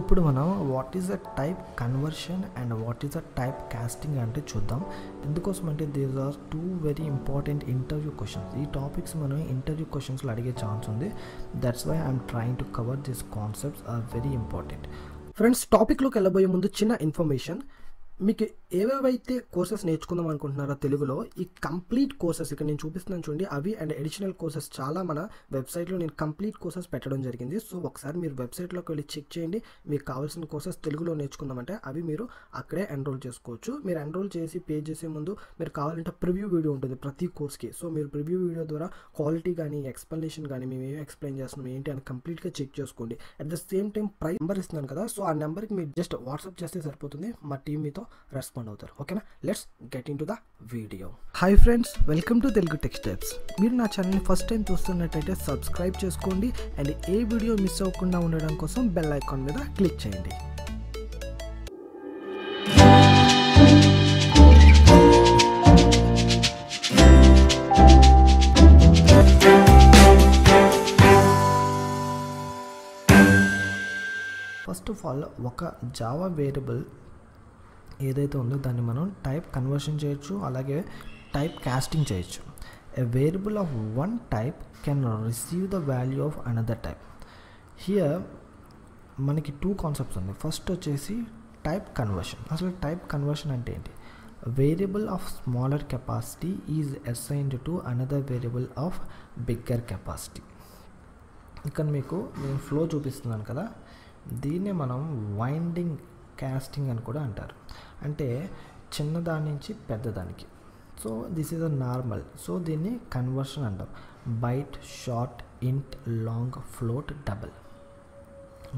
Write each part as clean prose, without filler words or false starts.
ఇప్పుడు మనం what is a type conversion and what is a type casting అంటే చూద్దాం. ఎందుకోసం అంటే these are two very important interview questions. ఈ టాపిక్స్ మనం ఇంటర్వ్యూ క్వశ్చన్స్లో అడిగే ఛాన్స్ ఉంది. That's why I'm trying to cover this concepts are very important. Friends, టాపిక్లోకి వెళ్ళబోయే ముందు చిన్న ఇన్ఫర్మేషన్. మీకు ఏవేవైతే కోర్సెస్ నేర్చుకుందాం అనుకుంటున్నారో తెలుగులో, ఈ కంప్లీట్ కోర్సెస్ ఇక్కడ నేను చూపిస్తున్నాను చూడండి, అవి అండ్ అడిషనల్ కోర్సెస్ చాలా మన వెబ్సైట్లో నేను కంప్లీట్ కోర్సెస్ పెట్టడం జరిగింది. సో ఒకసారి మీరు వెబ్సైట్లోకి వెళ్ళి చెక్ చేయండి. మీకు కావాల్సిన కోర్సెస్ తెలుగులో నేర్చుకుందామంటే అవి మీరు అక్కడే ఎన్రోల్ చేసుకోవచ్చు. మీరు ఎన్రోల్ చేసి పే చేసే ముందు మీరు కావాలంటే ప్రివ్యూ వీడియో ఉంటుంది ప్రతి కోర్స్కి. సో మీరు ప్రివ్యూ వీడియో ద్వారా క్వాలిటీ కానీ ఎక్స్ప్లెనేషన్ కానీ మేము ఏమేమి ఎక్స్ప్లెయిన్ చేస్తున్నాం ఏంటి అని కంప్లీట్గా చెక్ చేసుకోండి. At the same time price number ఇస్తున్నాను కదా, సో ఆ నెంబర్కి మీరు జస్ట్ వాట్సాప్ చేస్తే సరిపోతుంది. మా టీం మీతో రెస్పాండ్ అవుతారు. ఓకేనా, let's get into the video. Hi friends, welcome to Telugu tech steps. మీరు నా ఛానల్ని ఫస్ట్ టైం చూస్తున్నట్టయితే సబ్స్క్రైబ్ చేసుకోండి అండ్ ఏ వీడియో మిస్ అవ్వకుండా ఉండడం కోసం బెల్ ఐకాన్ మీద క్లిక్ చేయండి. ఫస్ట్ ఆఫ్ ఆల్, ఒక జావా వేరియబుల్ ఏదైతే ఉందో దాన్ని మనం టైప్ కన్వర్షన్ చేయొచ్చు, అలాగే టైప్ కాస్టింగ్ చేయొచ్చు. A variable of one type can receive the value of another type. Here మనకి టూ కాన్సెప్ట్స్ ఉన్నాయి. ఫస్ట్ వచ్చేసి టైప్ కన్వర్షన్. అసలు టైప్ కన్వర్షన్ అంటే ఏంటి? Variable of smaller capacity is assigned to another variable of bigger capacity. ఇక్కడ మీకు నేను flow చూపిస్తున్నాను కదా, దీన్నే మనం వైండింగ్ కాస్టింగ్ అని కూడా అంటారు. అంటే చిన్నదాని నుంచి పెద్దదానికి. So this is a normal. So దీన్ని కన్వర్షన్ అంటాం. Byte, short, int, long, float, double.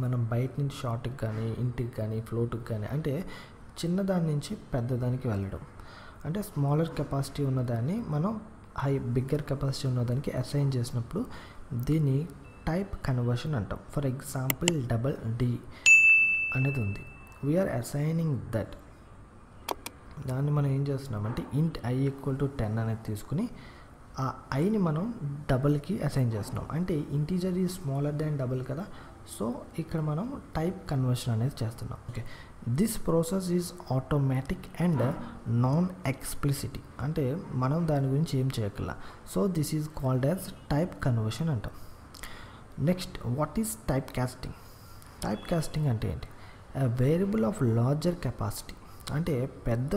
మనం బైట్ నుంచి షార్ట్కి కానీ ఇంటికి కానీ ఫ్లోట్కి కానీ, అంటే చిన్నదాని నుంచి పెద్దదానికి వెళ్ళడం. అంటే స్మాలర్ కెపాసిటీ ఉన్నదాన్ని మనం హై బిగ్గర్ కెపాసిటీ ఉన్నదానికి అసైన్ చేసినప్పుడు దీన్ని టైప్ కన్వర్షన్ అంటాం. ఫర్ ఎగ్జాంపుల్, డబల్ డి అనేది ఉంది. We're assigning that. దాన్ని మనం ఏం చేస్తున్నామంటే ఇంట్ ఐ ఈక్వల్ టు 10 అనేది తీసుకుని ఆ ఐని మనం డబల్కి అసైన్ చేస్తున్నాం. అంటే integer is smaller than double కదా, సో ఇక్కడ మనం టైప్ కన్వర్షన్ అనేది చేస్తున్నాం. Okay, this process is automatic and non explicit. అంటే మనం దాని గురించి ఏం చేయగల. So this is called as type conversion అంటాం. Next, what is type casting? Type casting అంటే ఏంటి? A variable of larger capacity, అంటే పెద్ద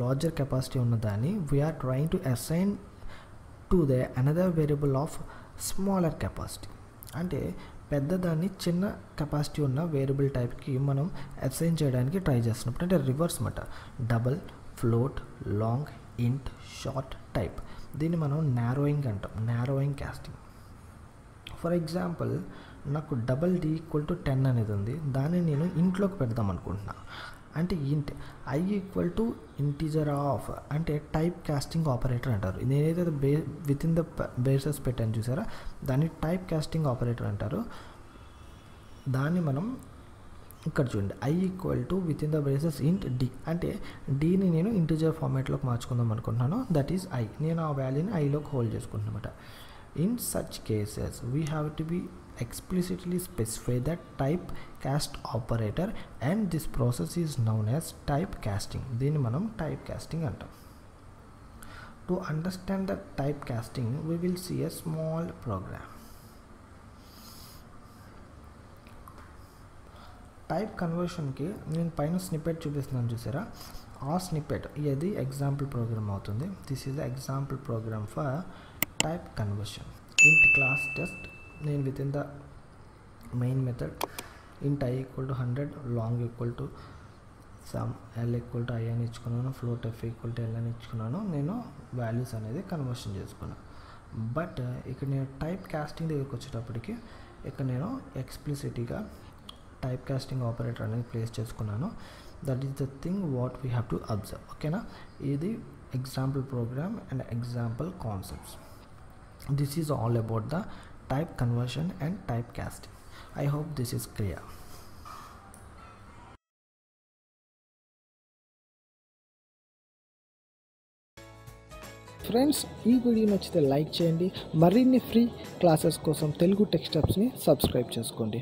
larger capacity ఉన్నదాన్ని we are trying to assign to the another variable of smaller capacity. అంటే పెద్దదాన్ని చిన్న capacity ఉన్న వేరియబుల్ టైప్కి మనం అసైన్ చేయడానికి ట్రై చేస్తున్నప్పుడు, అంటే రివర్స్ మాట. Double, float, long, int, short type, దీన్ని మనం నారోయింగ్ అంటాం, నారోయింగ్ కాస్టింగ్. ఫర్ ఎగ్జాంపుల్, నాకు డబల్ డి ఈక్వల్ టు 10 అనేది ఉంది. దాన్ని నేను ఇంట్లోకి పెడదాం అనుకుంటున్నాను. అంటే int I equal to integer of, అంటే టైప్ కాస్టింగ్ ఆపరేటర్ అంటారు. నేనైతే విత్ ఇన్ ద బేసెస్ పెట్టాను చూసారా, దాన్ని టైప్ కాస్టింగ్ ఆపరేటర్ అంటారు. దాన్ని మనం ఇక్కడ చూడండి, I equal to within the braces int D, అంటే డీని నేను ఇంటీజర్ ఫార్మాట్లోకి మార్చుకుందాం అనుకుంటున్నాను. That is I. నేను ఆ వాల్యూని ఐలోకి హోల్డ్ చేసుకుంటున్నాను అనమాట. In such cases, we have to be explicitly specify the type cast operator, and this process is known as typecasting. దీన్ని మనం typecasting అంటాం. To understand the typecasting, we will see a small program. Type కన్వర్షన్కి నేను పైన snippet చూపిస్తున్నాను చూసారా, ఆ snippet ఇది ఎగ్జాంపుల్ ప్రోగ్రామ్ అవుతుంది. This is the example program for type conversion. Int class test, నేను within the main method int I equal to 100, long equal to some, L equal to I అని ఇచ్చుకున్నాను, float F equal to L అని ఇచ్చుకున్నాను. నేను values అనేది conversion చేసుకున్నాను. But ఇక్కడ నేను టైప్ కాస్టింగ్ దగ్గరికి వచ్చేటప్పటికి ఇక్కడ నేను ఎక్స్ప్లిసిటీగా టైప్ కాస్టింగ్ ఆపరేటర్ అనేది ప్లేస్ చేసుకున్నాను. That is the thing what we have to observe. ఓకేనా, ఇది example program and example concepts. This is all about the type conversion and type casting. I hope this is clear. Friends, ఈ video నచ్చితే like చేయండి. మరిన్ని free classes కోసం Telugu tech స్టెప్స్ని subscribe చేసుకోండి.